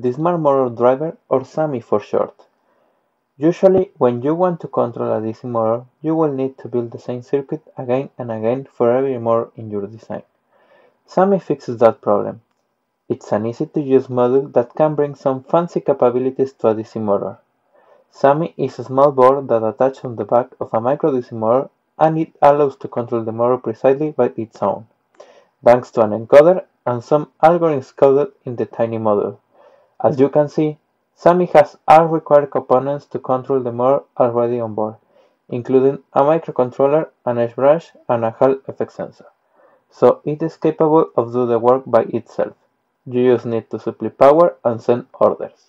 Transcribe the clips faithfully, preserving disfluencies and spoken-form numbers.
the Smart Motor Driver, or SAMI for short. Usually, when you want to control a D C motor, you will need to build the same circuit again and again for every motor in your design. SAMI fixes that problem. It's an easy-to-use module that can bring some fancy capabilities to a D C motor. SAMI is a small board that attaches on the back of a micro D C motor, and it allows to control the motor precisely by its own, thanks to an encoder and some algorithms coded in the tiny module. As you can see, SAMI has all required components to control the motor already on board, including a microcontroller, an edge brush, and a H A L effect sensor. So it is capable of doing the work by itself. You just need to supply power and send orders.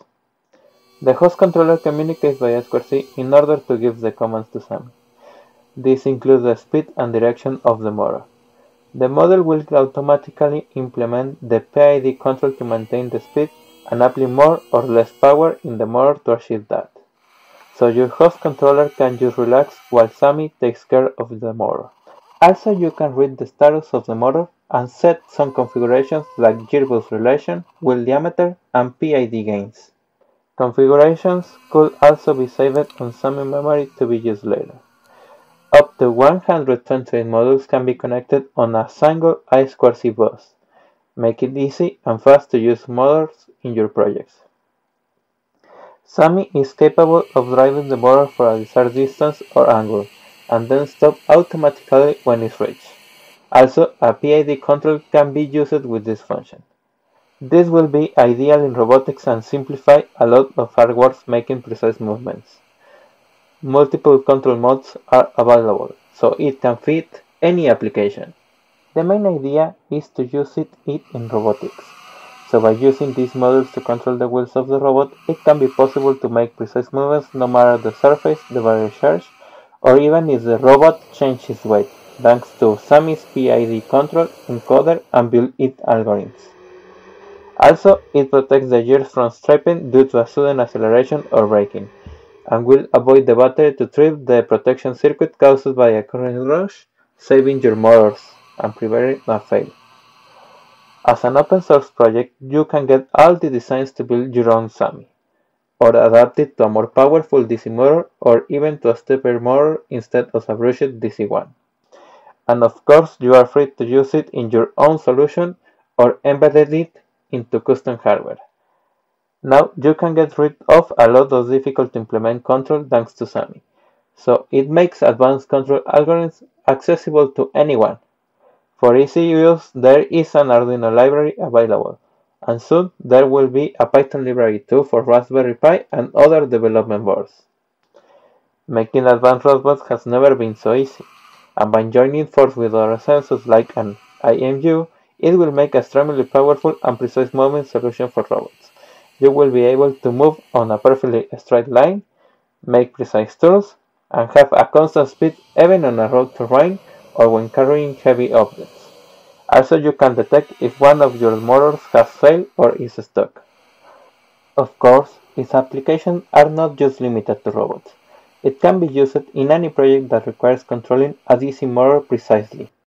The host controller communicates by I two C in order to give the commands to SAMI. This includes the speed and direction of the motor. The model will automatically implement the P I D control to maintain the speed and apply more or less power in the motor to achieve that. So your host controller can just relax while SAMI takes care of the motor. Also, you can read the status of the motor and set some configurations like gearbox relation, wheel diameter, and P I D gains. Configurations could also be saved on SAMI memory to be used later. Up to one hundred twenty-eight modules can be connected on a single I two C bus, making it easy and fast to use motors in your projects. SAMI is capable of driving the motor for a desired distance or angle, and then stop automatically when it's reached. Also, a P I D control can be used with this function. This will be ideal in robotics and simplify a lot of hard work making precise movements. Multiple control modes are available, so it can fit any application. The main idea is to use it, it in robotics. So by using these models to control the wheels of the robot, it can be possible to make precise movements no matter the surface, the barrier charge, or even if the robot changes weight, thanks to SAMI's P I D control, encoder, and built-in algorithms. Also, it protects the gears from stripping due to a sudden acceleration or braking, and will avoid the battery to trip the protection circuit caused by a current rush, saving your motors and preventing a fail. As an open source project, you can get all the designs to build your own SAMI, or adapt it to a more powerful D C motor, or even to a stepper motor instead of a brushed D C one. And of course, you are free to use it in your own solution or embed it into custom hardware. Now you can get rid of a lot of difficult to implement control thanks to SAMI, so it makes advanced control algorithms accessible to anyone. For easy use, there is an Arduino library available, and soon there will be a Python library too for Raspberry Pi and other development boards. Making advanced robots has never been so easy, and by joining forces with other sensors like an I M U, it will make an extremely powerful and precise movement solution for robots. You will be able to move on a perfectly straight line, make precise turns, and have a constant speed even on a road terrain or when carrying heavy objects. Also, you can detect if one of your motors has failed or is stuck. Of course, its applications are not just limited to robots. It can be used in any project that requires controlling a D C motor precisely.